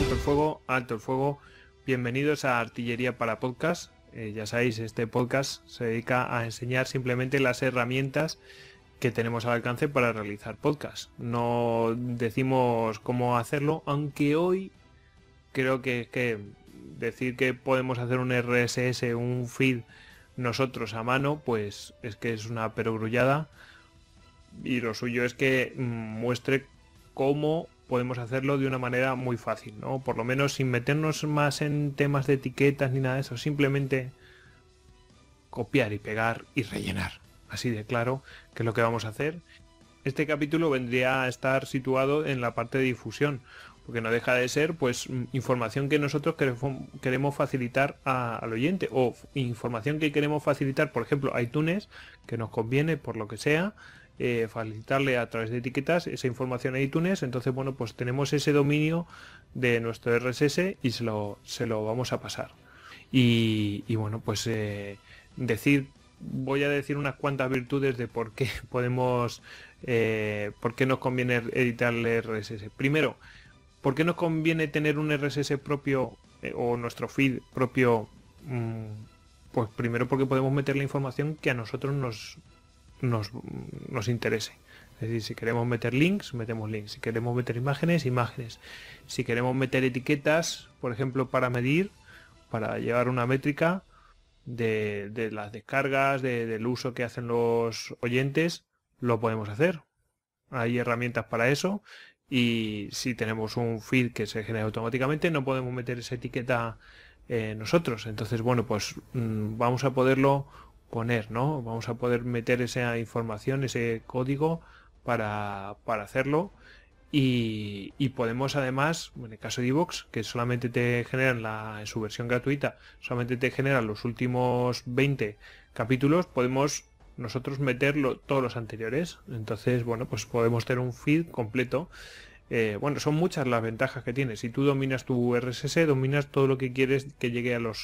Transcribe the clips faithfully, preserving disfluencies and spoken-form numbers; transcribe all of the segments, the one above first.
Alto el fuego, alto el fuego. Bienvenidos a Artillería para Podcast. Eh, ya sabéis, este podcast se dedica a enseñar simplemente las herramientas que tenemos al alcance para realizar podcast. No decimos cómo hacerlo, aunque hoy creo que, que decir que podemos hacer un R S S, un feed nosotros a mano, pues es que es una perogrullada. Y lo suyo es que muestre cómo podemos hacerlo de una manera muy fácil, ¿no? Por lo menos sin meternos más en temas de etiquetas ni nada de eso, simplemente copiar y pegar y rellenar. Así de claro, que es lo que vamos a hacer. Este capítulo vendría a estar situado en la parte de difusión, porque no deja de ser pues información que nosotros queremos facilitar a, al oyente, o información que queremos facilitar, por ejemplo, a iTunes, que nos conviene por lo que sea, Eh, facilitarle a través de etiquetas esa información a iTunes. Entonces, bueno, pues tenemos ese dominio de nuestro R S S y se lo, se lo vamos a pasar. Y, y bueno, pues eh, decir, voy a decir unas cuantas virtudes de por qué podemos, eh, por qué nos conviene editarle R S S. Primero, ¿por qué nos conviene tener un R S S propio eh, o nuestro feed propio? Mmm, pues primero porque podemos meter la información que a nosotros nos Nos, nos interese. Es decir, si queremos meter links, metemos links. Si queremos meter imágenes, imágenes. Si queremos meter etiquetas, por ejemplo, para medir, para llevar una métrica de, de las descargas, de, del uso que hacen los oyentes, lo podemos hacer. Hay herramientas para eso. Y si tenemos un feed que se genera automáticamente, no podemos meter esa etiqueta eh, nosotros. Entonces, bueno, pues mmm, vamos a poderlo poner, ¿no? Vamos a poder meter esa información, ese código para, para hacerlo y, y podemos además, en el caso de iVoox, que solamente te generan la, en su versión gratuita, solamente te generan los últimos veinte capítulos, podemos nosotros meterlo todos los anteriores. Entonces, bueno, pues podemos tener un feed completo. Eh, bueno, son muchas las ventajas que tienes. Si tú dominas tu R S S, dominas todo lo que quieres que llegue a los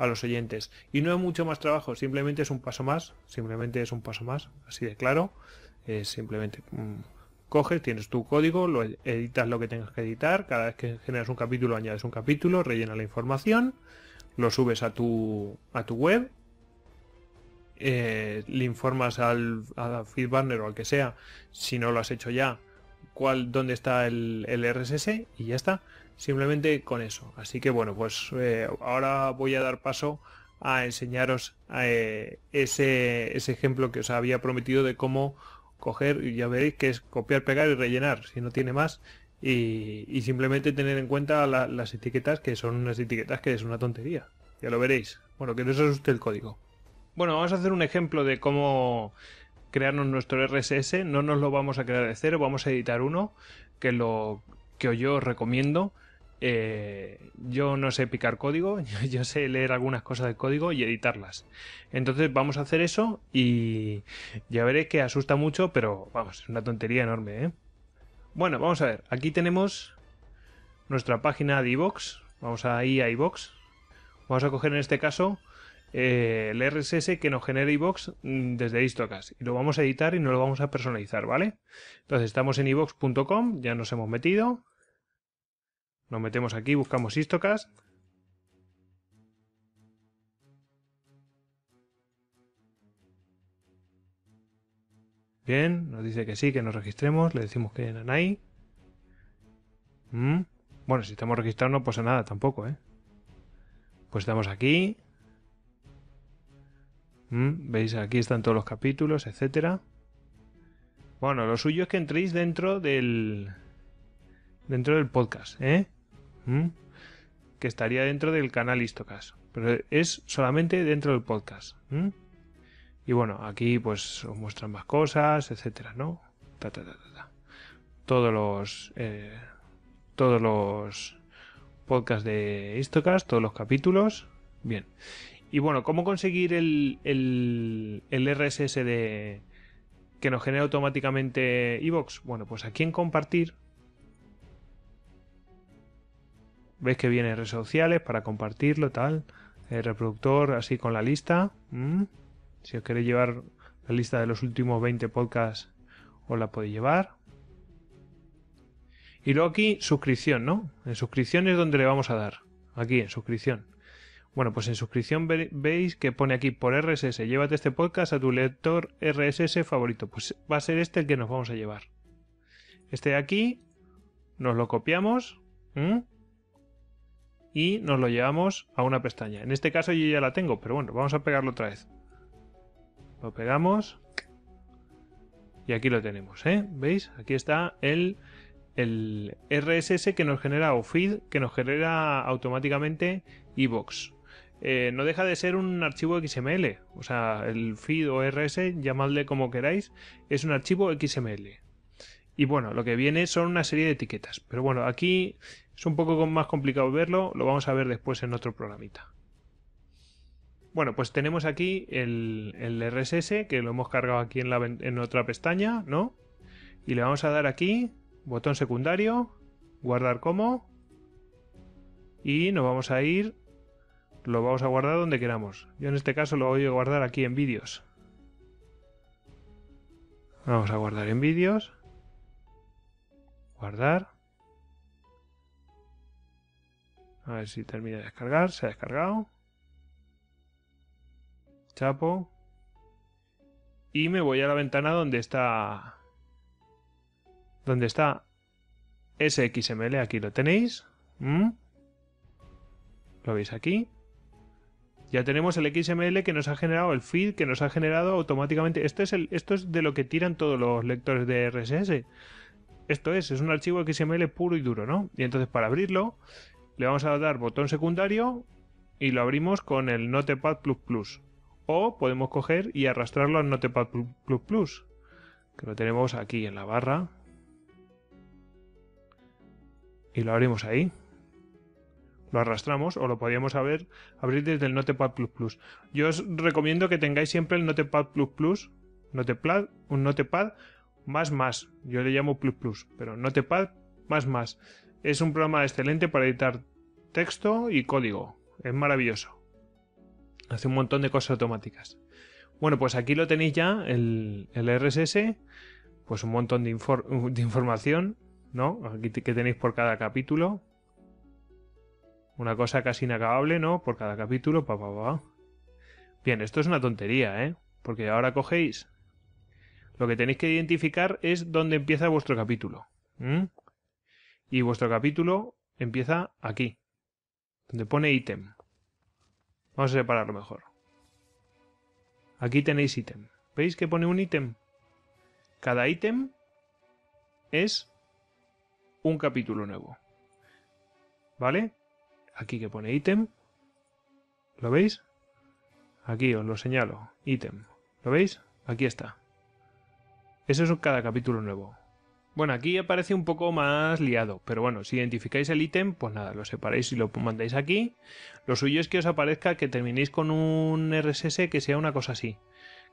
a los oyentes, y no es mucho más trabajo, simplemente es un paso más, simplemente es un paso más, así de claro. Eh, simplemente mmm, coges, tienes tu código, lo editas lo que tengas que editar, cada vez que generas un capítulo añades un capítulo, rellenas la información, lo subes a tu a tu web, eh, le informas al, al FeedBurner o al que sea, si no lo has hecho ya, cuál, dónde está el, el R S S, y ya está. Simplemente con eso. Así que bueno, pues eh, ahora voy a dar paso a enseñaros eh, ese, ese ejemplo que os había prometido de cómo coger, y ya veréis que es copiar, pegar y rellenar, si no tiene más, y, y simplemente tener en cuenta la, las etiquetas, que son unas etiquetas que es una tontería, ya lo veréis. Bueno, que no os asuste el código. Bueno, vamos a hacer un ejemplo de cómo crearnos nuestro R S S. No nos lo vamos a crear de cero, vamos a editar uno, que lo que yo os recomiendo. Eh, yo no sé picar código, yo, yo sé leer algunas cosas del código y editarlas. Entonces vamos a hacer eso y ya veréis que asusta mucho, pero vamos, es una tontería enorme, ¿eh? Bueno, vamos a ver, aquí tenemos nuestra página de iVoox, vamos a ir a iVoox, vamos a coger en este caso eh, el R S S que nos genera iVoox desde Histocast, y lo vamos a editar y nos lo vamos a personalizar, ¿vale? Entonces estamos en iVoox punto com, ya nos hemos metido. Nos metemos aquí, buscamos Histocast. Bien, nos dice que sí, que nos registremos. Le decimos que nanay. Mm. Bueno, si estamos registrados no pasa nada tampoco, ¿eh? Pues estamos aquí. Mm. Veis, aquí están todos los capítulos, etcétera. Bueno, lo suyo es que entréis dentro del... dentro del podcast, ¿eh? ¿Mm? Que estaría dentro del canal Histocast, pero es solamente dentro del podcast. ¿Mm? Y bueno, aquí pues os muestran más cosas, etcétera, ¿no? Ta, ta, ta, ta, ta. Todos los eh, todos los podcasts de Histocast, todos los capítulos. Bien. Y bueno, ¿cómo conseguir el, el, el R S S de que nos genera automáticamente iVoox? Bueno, pues aquí en compartir. Veis que viene redes sociales para compartirlo, tal. El reproductor así con la lista. ¿Mm? Si os queréis llevar la lista de los últimos veinte podcasts, os la podéis llevar. Y luego aquí, suscripción, ¿no? En suscripción es donde le vamos a dar. Aquí, en suscripción. Bueno, pues en suscripción ve, veis que pone aquí por R S S. Llévate este podcast a tu lector R S S favorito. Pues va a ser este el que nos vamos a llevar. Este de aquí, nos lo copiamos. ¿Mm? Y nos lo llevamos a una pestaña. En este caso yo ya la tengo, pero bueno, vamos a pegarlo otra vez. Lo pegamos. Y aquí lo tenemos, ¿eh? ¿Veis? Aquí está el, el R S S que nos genera, o feed, que nos genera automáticamente iVoox. Eh, no deja de ser un archivo X M L. O sea, el feed o R S S, llamadle como queráis, es un archivo X M L. Y bueno, lo que viene son una serie de etiquetas. Pero bueno, aquí es un poco más complicado verlo. Lo vamos a ver después en otro programita. Bueno, pues tenemos aquí el, el R S S, que lo hemos cargado aquí en, la, en otra pestaña, ¿no? Y le vamos a dar aquí, botón secundario, guardar como, y nos vamos a ir, lo vamos a guardar donde queramos. Yo en este caso lo voy a guardar aquí en vídeos. Vamos a guardar en vídeos. Guardar. A ver si termina de descargar, se ha descargado. Chapo. Y me voy a la ventana donde está donde está S X M L, aquí lo tenéis. ¿Mm? Lo veis aquí. Ya tenemos el X M L que nos ha generado, el feed que nos ha generado automáticamente. Este es el, esto es de lo que tiran todos los lectores de R S S. Esto es, es un archivo X M L puro y duro, ¿no? Y entonces para abrirlo le vamos a dar botón secundario y lo abrimos con el Notepad Plus Plus. O podemos coger y arrastrarlo al Notepad Plus Plus, que lo tenemos aquí en la barra. Y lo abrimos ahí. Lo arrastramos o lo podríamos haber, abrir desde el Notepad Plus Plus. Yo os recomiendo que tengáis siempre el Notepad Plus Plus, Notepad, un Notepad más más. Yo le llamo Plus Plus, pero Notepad más más. Es un programa excelente para editar texto y código. Es maravilloso. Hace un montón de cosas automáticas. Bueno, pues aquí lo tenéis ya, el, el R S S, pues un montón de, infor de información, ¿no? Aquí que tenéis por cada capítulo. Una cosa casi inacabable, ¿no? Por cada capítulo, pa, pa, pa. Bien, esto es una tontería, ¿eh? Porque ahora cogéis. Lo que tenéis que identificar es dónde empieza vuestro capítulo. ¿Mm? Y vuestro capítulo empieza aquí, donde pone ítem. Vamos a separarlo mejor. Aquí tenéis ítem. ¿Veis que pone un ítem? Cada ítem es un capítulo nuevo. ¿Vale? Aquí que pone ítem. ¿Lo veis? Aquí os lo señalo. Ítem. ¿Lo veis? Aquí está. Eso es cada capítulo nuevo. Bueno, aquí aparece un poco más liado, pero bueno, si identificáis el ítem, pues nada, lo separáis y lo mandáis aquí. Lo suyo es que os aparezca que terminéis con un R S S que sea una cosa así,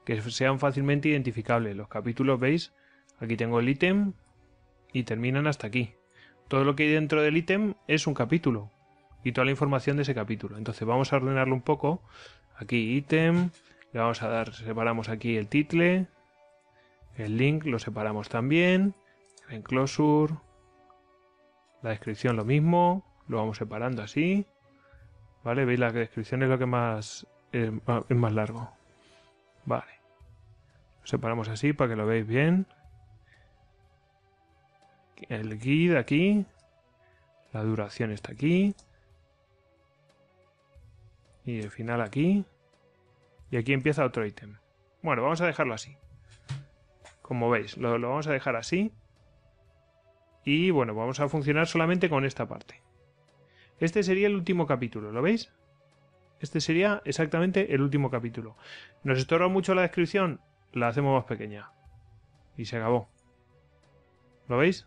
que sean fácilmente identificables. Los capítulos, ¿veis? Aquí tengo el ítem y terminan hasta aquí. Todo lo que hay dentro del ítem es un capítulo y toda la información de ese capítulo. Entonces vamos a ordenarlo un poco. Aquí ítem, le vamos a dar, separamos aquí el title, el link lo separamos también. En closure, la descripción lo mismo, lo vamos separando así, ¿vale? Veis, la descripción es lo que más es, es más largo, vale. Lo separamos así para que lo veáis bien. El G U I D aquí, la duración está aquí y el final aquí y aquí empieza otro ítem. Bueno, vamos a dejarlo así. Como veis, lo, lo vamos a dejar así. Y bueno, vamos a funcionar solamente con esta parte. Este sería el último capítulo, ¿lo veis? Este sería exactamente el último capítulo. ¿Nos estorba mucho la descripción? La hacemos más pequeña. Y se acabó. ¿Lo veis?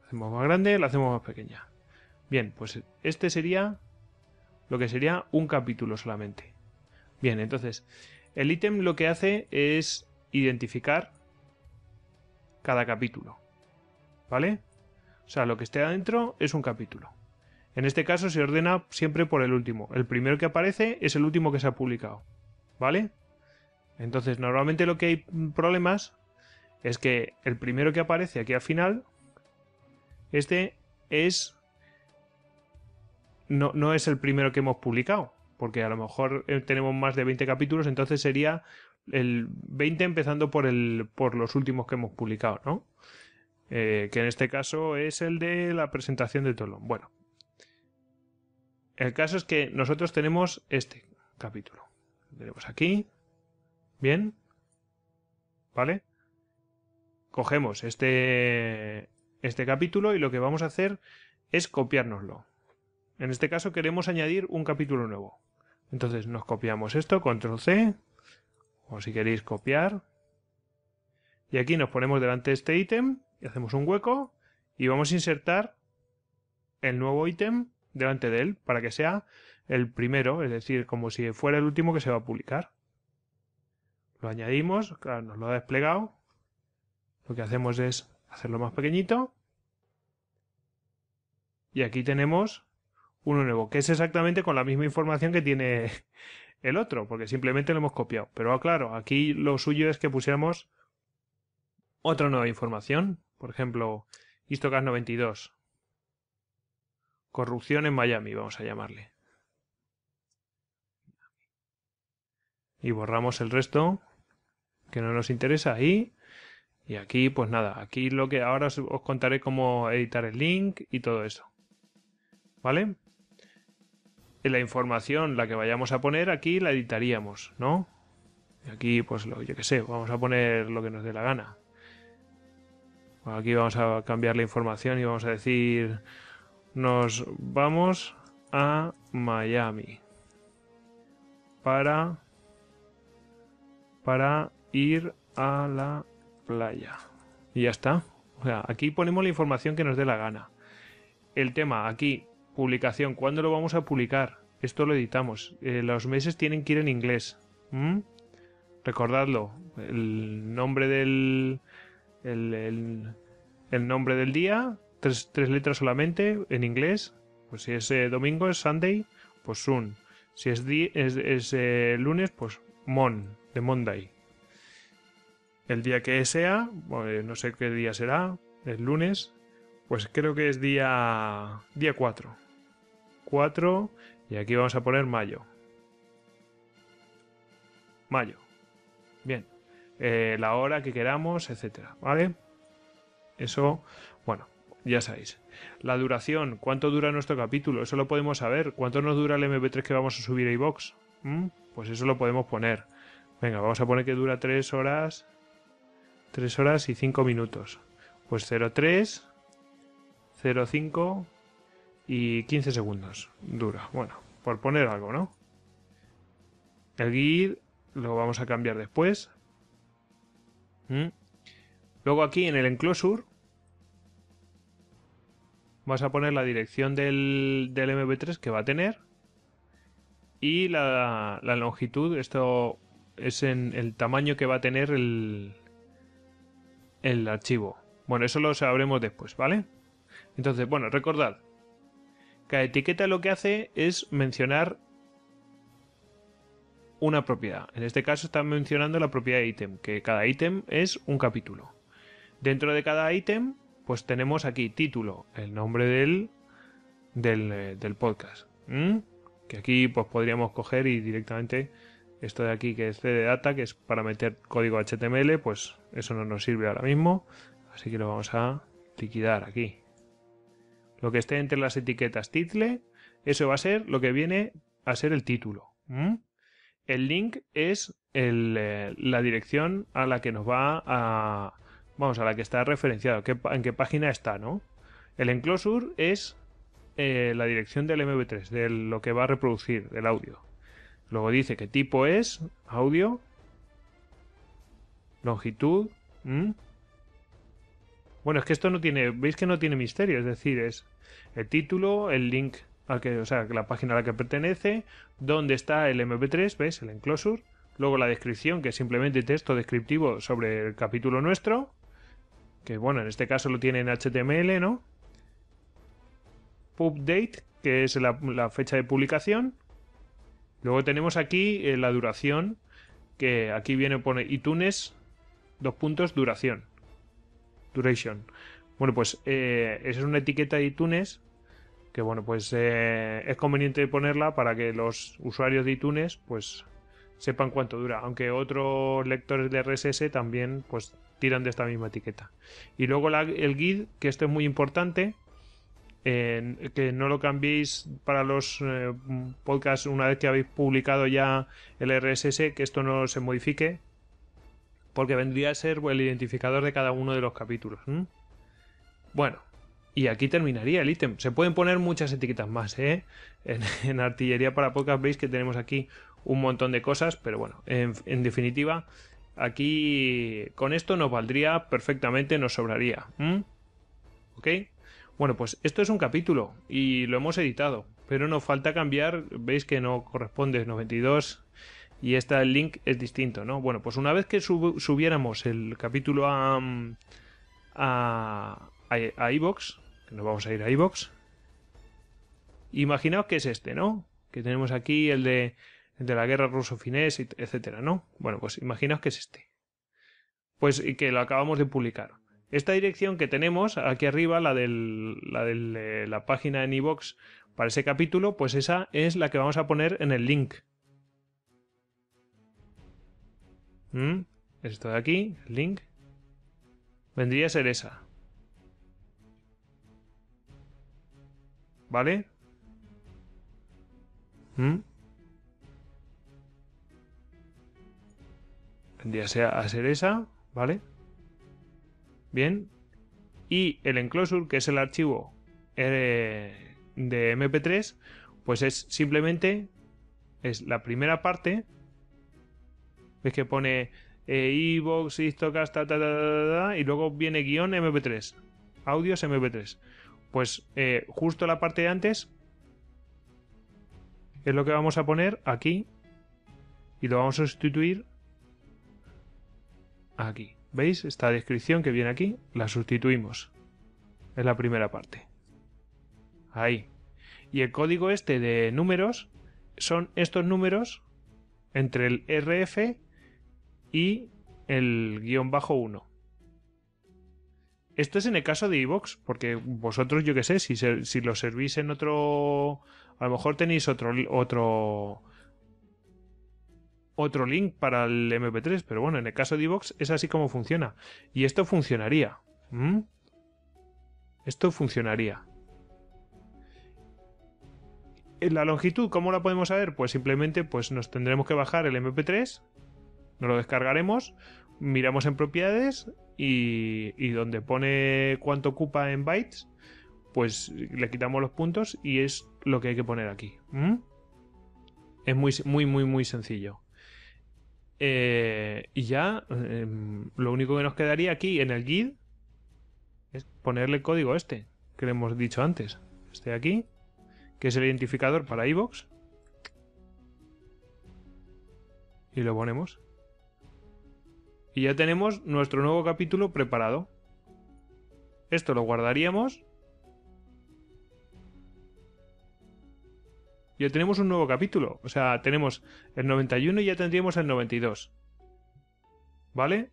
La hacemos más grande, la hacemos más pequeña. Bien, pues este sería lo que sería un capítulo solamente. Bien, entonces, el ítem lo que hace es identificar cada capítulo. ¿Vale? O sea, lo que esté adentro es un capítulo. En este caso se ordena siempre por el último. El primero que aparece es el último que se ha publicado. ¿Vale? Entonces, normalmente lo que hay problemas es que el primero que aparece aquí al final Este es... No, no es el primero que hemos publicado, porque a lo mejor tenemos más de veinte capítulos, entonces sería el veinte empezando por, el, por los últimos que hemos publicado, ¿no? Eh, que en este caso es el de la presentación de Tolón. Bueno, el caso es que nosotros tenemos este capítulo. Lo tenemos aquí. Bien. ¿Vale? Cogemos este, este capítulo y lo que vamos a hacer es copiárnoslo. En este caso queremos añadir un capítulo nuevo. Entonces nos copiamos esto, control ce, o si queréis copiar. Y aquí nos ponemos delante de este ítem y hacemos un hueco y vamos a insertar el nuevo ítem delante de él para que sea el primero, es decir, como si fuera el último que se va a publicar. Lo añadimos, claro, nos lo ha desplegado. Lo que hacemos es hacerlo más pequeñito. Y aquí tenemos uno nuevo, que es exactamente con la misma información que tiene el otro, porque simplemente lo hemos copiado. Pero claro, aquí lo suyo es que pusiéramos otra nueva información. Por ejemplo, Histocast noventa y dos. Corrupción en Miami, vamos a llamarle. Y borramos el resto que no nos interesa ahí. Y aquí, pues nada, aquí lo que ahora os, os contaré cómo editar el link y todo eso. ¿Vale? La información, la que vayamos a poner aquí, la editaríamos, ¿no? Y aquí, pues lo, yo qué sé, vamos a poner lo que nos dé la gana. Bueno, aquí vamos a cambiar la información y vamos a decir: nos vamos a Miami para, para ir a la playa. Y ya está. O sea, aquí ponemos la información que nos dé la gana. El tema, aquí, publicación. ¿Cuándo lo vamos a publicar? Esto lo editamos. Eh, los meses tienen que ir en inglés. ¿Mm? Recordadlo. El nombre del... El, el, el nombre del día. Tres, tres letras solamente en inglés. Pues si es eh, domingo, es Sunday, pues soon. Si es, di, es, es eh, lunes, pues mon, de Monday. El día que sea, bueno, no sé qué día será, es lunes, pues creo que es día día cuatro, cuatro, y aquí vamos a poner mayo. Mayo. Bien. Eh, la hora que queramos, etcétera, ¿vale? Eso, bueno, ya sabéis. La duración, ¿cuánto dura nuestro capítulo? Eso lo podemos saber. ¿Cuánto nos dura el eme pe tres que vamos a subir a iVoox? ¿Mm? Pues eso lo podemos poner. Venga, vamos a poner que dura tres horas... tres horas y cinco minutos. Pues cero tres, cero cinco y quince segundos dura. Bueno, por poner algo, ¿no? El guid lo vamos a cambiar después. ¿Mm? Luego aquí en el enclosure vas a poner la dirección del, del eme pe tres que va a tener y la, la longitud. Esto es en el tamaño que va a tener el... el archivo. Bueno, eso lo sabremos después, ¿vale? Entonces, bueno, recordad, cada etiqueta lo que hace es mencionar una propiedad. En este caso está mencionando la propiedad de ítem, que cada ítem es un capítulo. Dentro de cada ítem, pues tenemos aquí título, el nombre del, del, del podcast. ¿Mm? Que aquí pues podríamos coger y directamente... Esto de aquí que es ce de data, que es para meter código hache te eme ele, pues eso no nos sirve ahora mismo. Así que lo vamos a liquidar aquí. Lo que esté entre las etiquetas title, eso va a ser lo que viene a ser el título. ¿Mm? El link es el, eh, la dirección a la que nos va a... Vamos, a la que está referenciado, que, en qué página está, ¿no? El enclosure es eh, la dirección del eme pe tres, de lo que va a reproducir, del audio. Luego dice que tipo es audio, longitud. ¿Mm? Bueno, es que esto no tiene, veis que no tiene misterio, es decir, es el título, el link al que, o sea, la página a la que pertenece, dónde está el eme pe tres, ¿veis? El enclosure, luego la descripción, que es simplemente texto descriptivo sobre el capítulo nuestro, que bueno, en este caso lo tiene en hache te eme ele, ¿no? Pub date, que es la, la fecha de publicación. Luego tenemos aquí eh, la duración, que aquí viene, pone iTunes, dos puntos, duración. Duration. Bueno, pues eh, esa es una etiqueta de iTunes que, bueno, pues eh, es conveniente ponerla para que los usuarios de iTunes pues sepan cuánto dura, aunque otros lectores de R S S también pues tiran de esta misma etiqueta. Y luego la, el G U I D, que esto es muy importante, eh, que no lo cambiéis para los eh, podcasts una vez que habéis publicado ya el R S S, que esto no se modifique, porque vendría a ser el identificador de cada uno de los capítulos. ¿Mm? Bueno, y aquí terminaría el ítem. Se pueden poner muchas etiquetas más, ¿eh? En, en Artillería para Podcast veis que tenemos aquí un montón de cosas, pero bueno, en, en definitiva, aquí con esto nos valdría perfectamente, nos sobraría. ¿Mm? ¿Ok? Bueno, pues esto es un capítulo y lo hemos editado, pero nos falta cambiar, veis que no corresponde, es noventa y dos... y este el link es distinto, ¿no? Bueno, pues una vez que sub, subiéramos el capítulo a, a, a iVoox, que nos vamos a ir a iVoox, imaginaos que es este, ¿no? Que tenemos aquí el de, el de la guerra ruso-finés, etcétera, ¿no? Bueno, pues imaginaos que es este. Pues y que lo acabamos de publicar. Esta dirección que tenemos aquí arriba, la de la, del, la página en iVoox para ese capítulo, pues esa es la que vamos a poner en el link. ¿Mm? Esto de aquí, el link, vendría a ser esa. ¿Vale? ¿Mm? Vendría a ser esa, ¿vale? Bien. Y el enclosure, que es el archivo de eme pe tres, pues es simplemente es la primera parte. Veis que pone iVoox, eh, Histocast, ta, ta, ta, ta, ta, y luego viene guión eme pe tres, audios eme pe tres. Pues eh, justo la parte de antes es lo que vamos a poner aquí y lo vamos a sustituir aquí. ¿Veis? Esta descripción que viene aquí la sustituimos. Es la primera parte. Ahí. Y el código este de números son estos números entre el erre efe y el guión bajo uno. Esto es en el caso de iVoox, porque vosotros, yo que sé, si, se, si lo servís en otro, a lo mejor tenéis otro otro otro link para el eme pe tres, pero bueno, en el caso de iVoox es así como funciona. Y esto funcionaría. ¿Mm? Esto funcionaría. La longitud, ¿cómo la podemos saber? Pues simplemente pues nos tendremos que bajar el eme pe tres, nos lo descargaremos, miramos en propiedades y, y donde pone cuánto ocupa en bytes, pues le quitamos los puntos y es lo que hay que poner aquí. ¿Mm? Es muy, muy, muy, muy sencillo. Eh, y ya eh, lo único que nos quedaría aquí en el G U I D es ponerle el código este, que le hemos dicho antes, este de aquí, que es el identificador para iVoox, y lo ponemos y ya tenemos nuestro nuevo capítulo preparado. Esto lo guardaríamos, ya tenemos un nuevo capítulo, o sea, tenemos el noventa y uno y ya tendríamos el noventa y dos, ¿vale?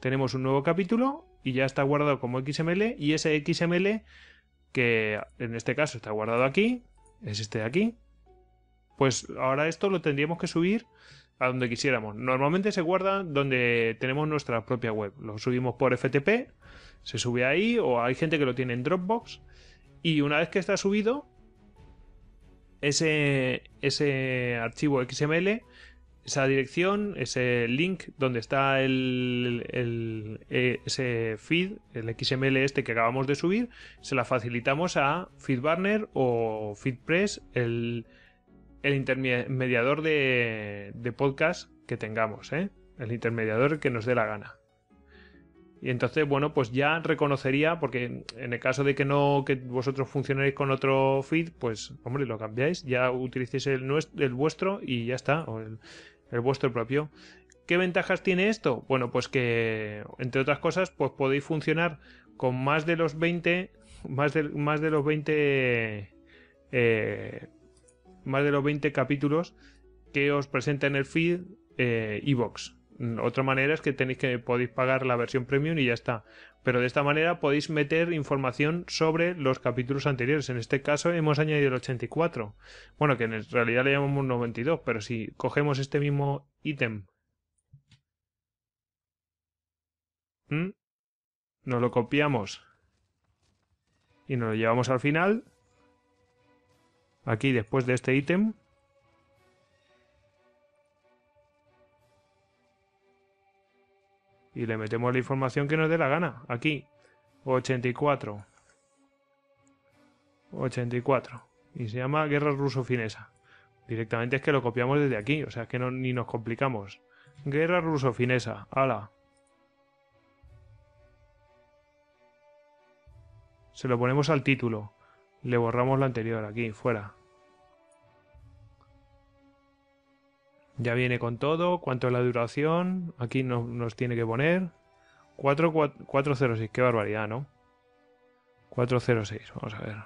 Tenemos un nuevo capítulo y ya está guardado como equis eme ele, y ese equis eme ele que en este caso está guardado aquí, es este de aquí. Pues ahora esto lo tendríamos que subir a donde quisiéramos. Normalmente se guarda donde tenemos nuestra propia web. Lo subimos por efe te pe, se sube ahí, o hay gente que lo tiene en Dropbox. Y una vez que está subido, ese, ese archivo equis eme ele, esa dirección, ese link donde está el, el, ese feed, el equis eme ele este que acabamos de subir, se la facilitamos a FeedBurner o FeedPress, el, el intermediador de, de podcast que tengamos, ¿eh? El intermediador que nos dé la gana. Y entonces, bueno, pues ya reconocería, porque en el caso de que no, que vosotros funcionéis con otro feed, pues, hombre, lo cambiáis, ya utilicéis el, nuestro, el vuestro y ya está, o el, el vuestro propio. ¿Qué ventajas tiene esto? Bueno, pues que, entre otras cosas, pues podéis funcionar con más de los veinte, más de, más de los veinte, eh, más de los veinte capítulos que os presenta en el feed iVoox. Eh, Otra manera es que tenéis que podéis pagar la versión premium y ya está. pero de esta manera podéis meter información sobre los capítulos anteriores. En este caso hemos añadido el ochenta y cuatro, bueno, que en realidad le llamamos noventa y dos, pero si cogemos este mismo ítem, ¿m? nos lo copiamos y nos lo llevamos al final, aquí después de este ítem, y le metemos la información que nos dé la gana. Aquí, ochenta y cuatro. ochenta y cuatro. Y se llama Guerra Ruso-Finesa. Directamente es que lo copiamos desde aquí. O sea, es que no, ni nos complicamos. Guerra Ruso-Finesa. ¡Hala! Se lo ponemos al título. Le borramos lo anterior. Aquí, fuera. Ya viene con todo, cuánto es la duración, aquí no, nos tiene que poner cuatro cero seis, qué barbaridad, ¿no? cuatro cero seis, vamos a ver.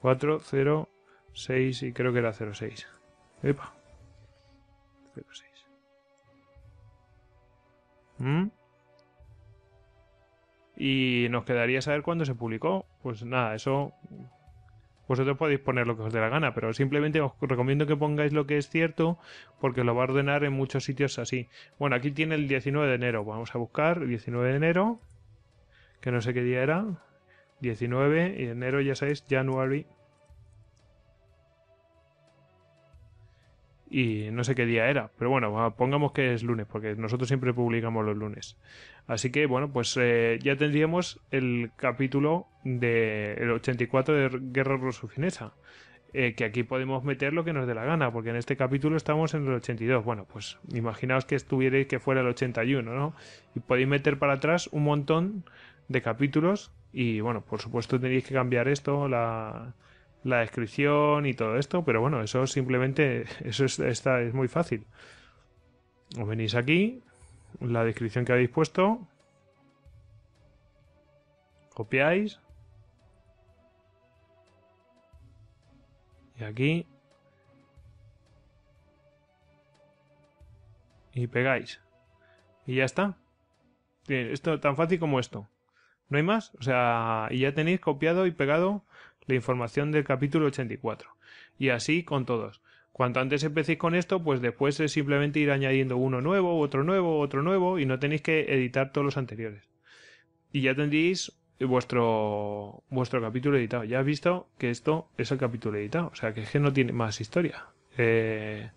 cuatro cero seis y creo que era cero seis. Epa. cero seis. ¿Mm? Y nos quedaría saber cuándo se publicó. Pues nada, eso... Vosotros podéis poner lo que os dé la gana, pero simplemente os recomiendo que pongáis lo que es cierto porque lo va a ordenar en muchos sitios así. Bueno, aquí tiene el diecinueve de enero. Vamos a buscar diecinueve de enero, que no sé qué día era. diecinueve y enero, ya sabéis, January. Y no sé qué día era, pero bueno, pongamos que es lunes, porque nosotros siempre publicamos los lunes. Así que bueno, pues eh, ya tendríamos el capítulo del ochenta y cuatro de Guerra Ruso-Finesa, eh, que aquí podemos meter lo que nos dé la gana, porque en este capítulo estamos en el ochenta y dos. Bueno, pues imaginaos que estuvierais que fuera el ochenta y uno, ¿no? Y podéis meter para atrás un montón de capítulos y bueno, por supuesto tenéis que cambiar esto, la... la descripción y todo esto, pero bueno, eso simplemente, eso es, está, es muy fácil. Os venís aquí, la descripción que habéis puesto, copiáis, y aquí, y pegáis, y ya está. Esto tan fácil como esto. No hay más, o sea, y ya tenéis copiado y pegado la información del capítulo ochenta y cuatro. Y así con todos. Cuanto antes empecéis con esto, pues después es simplemente ir añadiendo uno nuevo, otro nuevo, otro nuevo, y no tenéis que editar todos los anteriores. Y ya tendréis vuestro, vuestro capítulo editado. Ya has visto que esto es el capítulo editado. O sea, que es que no tiene más historia. Eh,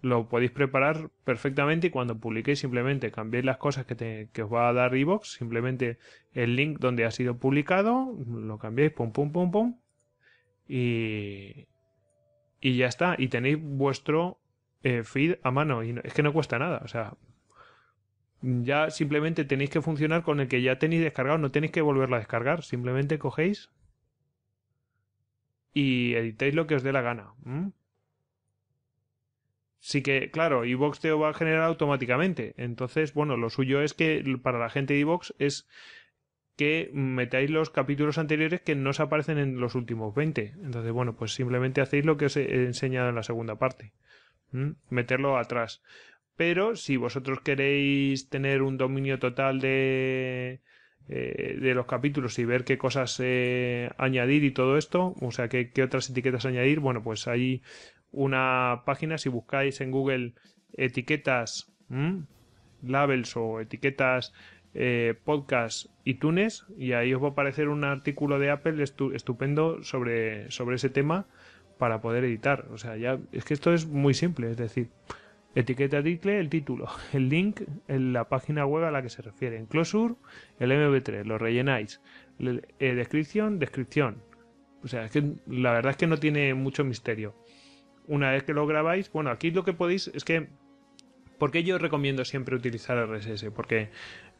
lo podéis preparar perfectamente y cuando publiquéis simplemente cambiéis las cosas que, te, que os va a dar iVoox, simplemente el link donde ha sido publicado, lo cambiáis, pum, pum, pum, pum, y, y ya está, y tenéis vuestro eh, feed a mano, y no, es que no cuesta nada, o sea, ya simplemente tenéis que funcionar con el que ya tenéis descargado, no tenéis que volverlo a descargar, simplemente cogéis y editáis lo que os dé la gana, ¿Mm? Sí que, claro, iVoox te lo va a generar automáticamente. Entonces, bueno, lo suyo es que para la gente de iVoox es que metáis los capítulos anteriores que no os aparecen en los últimos veinte. Entonces, bueno, pues simplemente hacéis lo que os he enseñado en la segunda parte. ¿Mm? Meterlo atrás. Pero si vosotros queréis tener un dominio total de... Eh, de los capítulos y ver qué cosas eh, añadir y todo esto, o sea, qué, qué otras etiquetas añadir, bueno, pues hay una página, si buscáis en Google etiquetas ¿m? labels o etiquetas eh, podcast iTunes, y ahí os va a aparecer un artículo de Apple estu estupendo sobre, sobre ese tema para poder editar. O sea, ya es que esto es muy simple, es decir, etiqueta title, el título, el link, en la página web a la que se refiere, en closure, el eme pe tres, lo rellenáis, eh, descripción, descripción. O sea, es que la verdad es que no tiene mucho misterio. Una vez que lo grabáis, bueno, aquí lo que podéis es que... ¿Por qué yo recomiendo siempre utilizar erre ese ese? Porque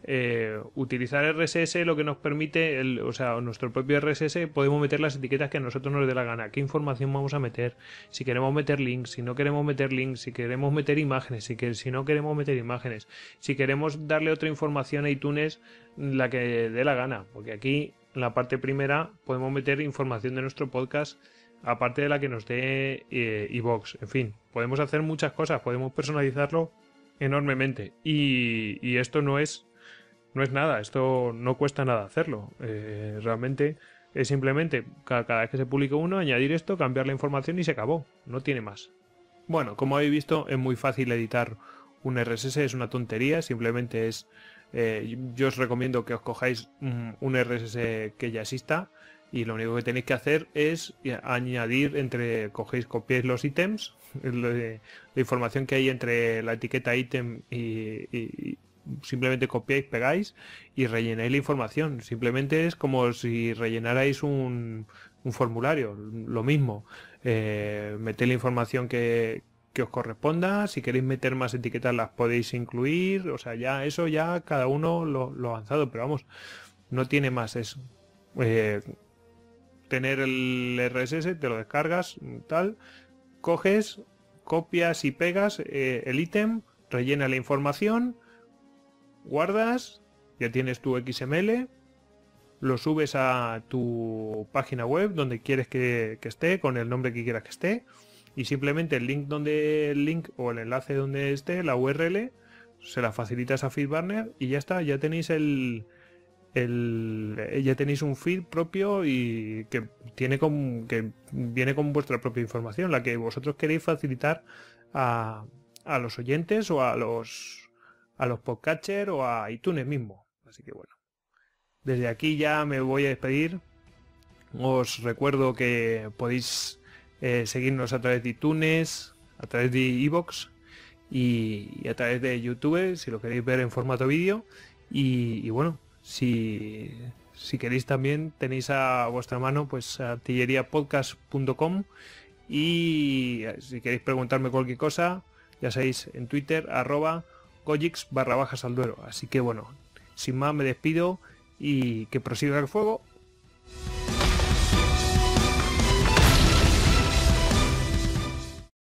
eh, utilizar erre ese ese lo que nos permite, el, o sea, nuestro propio erre ese ese, podemos meter las etiquetas que a nosotros nos dé la gana. ¿Qué información vamos a meter? Si queremos meter links, si no queremos meter links, si queremos meter imágenes, si, que, si no queremos meter imágenes, si queremos darle otra información a iTunes, la que dé la gana. Porque aquí, en la parte primera, podemos meter información de nuestro podcast aparte de la que nos dé eh, iVoox. En fin, podemos hacer muchas cosas, podemos personalizarlo enormemente. Y, y esto no es, no es nada, esto no cuesta nada hacerlo. Eh, realmente es simplemente cada, cada vez que se publique uno, añadir esto, cambiar la información y se acabó. No tiene más. Bueno, como habéis visto, es muy fácil editar un R S S, es una tontería, simplemente es... Eh, yo os recomiendo que os cojáis un, un R S S que ya exista y lo único que tenéis que hacer es añadir entre... Cogéis, copiáis los ítems, la información que hay entre la etiqueta ítem y, y simplemente copiáis, pegáis y rellenáis la información. Simplemente es como si rellenarais un, un formulario, lo mismo. Eh, metéis la información que... que os corresponda, si queréis meter más etiquetas las podéis incluir, o sea, ya eso ya cada uno lo, lo avanzado, pero vamos, no tiene más eso. Eh, tener el R S S, te lo descargas, tal, coges, copias y pegas eh, el ítem, rellenas la información, guardas, ya tienes tu X M L, lo subes a tu página web donde quieres que, que esté, con el nombre que quieras que esté, y simplemente el link donde el link o el enlace donde esté, la U R L, se la facilitas a FeedBurner y ya está, ya tenéis el, el ya tenéis un feed propio y que tiene con, que viene con vuestra propia información, la que vosotros queréis facilitar a, a los oyentes o a los a los podcatchers o a iTunes mismo. Así que bueno, desde aquí ya me voy a despedir. Os recuerdo que podéis Eh, seguirnos a través de iTunes, a través de iVoox y, y a través de YouTube si lo queréis ver en formato vídeo y, y bueno, si, si queréis también tenéis a vuestra mano pues artillería podcast punto com y si queréis preguntarme cualquier cosa ya sabéis en Twitter arroba Cogix barra bajas al duero. Así que bueno, sin más me despido y que prosiga el fuego.